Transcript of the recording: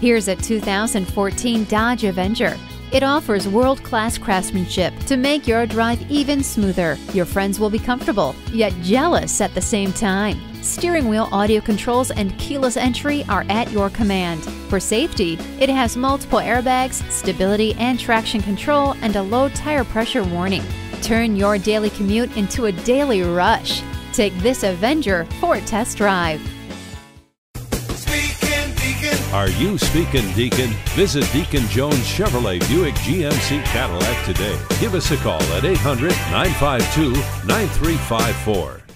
Here's a 2014 Dodge Avenger. It offers world-class craftsmanship to make your drive even smoother. Your friends will be comfortable, yet jealous at the same time. Steering wheel audio controls and keyless entry are at your command. For safety, it has multiple airbags, stability and traction control, and a low tire pressure warning. Turn your daily commute into a daily rush. Take this Avenger for a test drive. Are you speaking, Deacon? Visit Deacon Jones Chevrolet Buick GMC Cadillac today. Give us a call at 800-952-9354.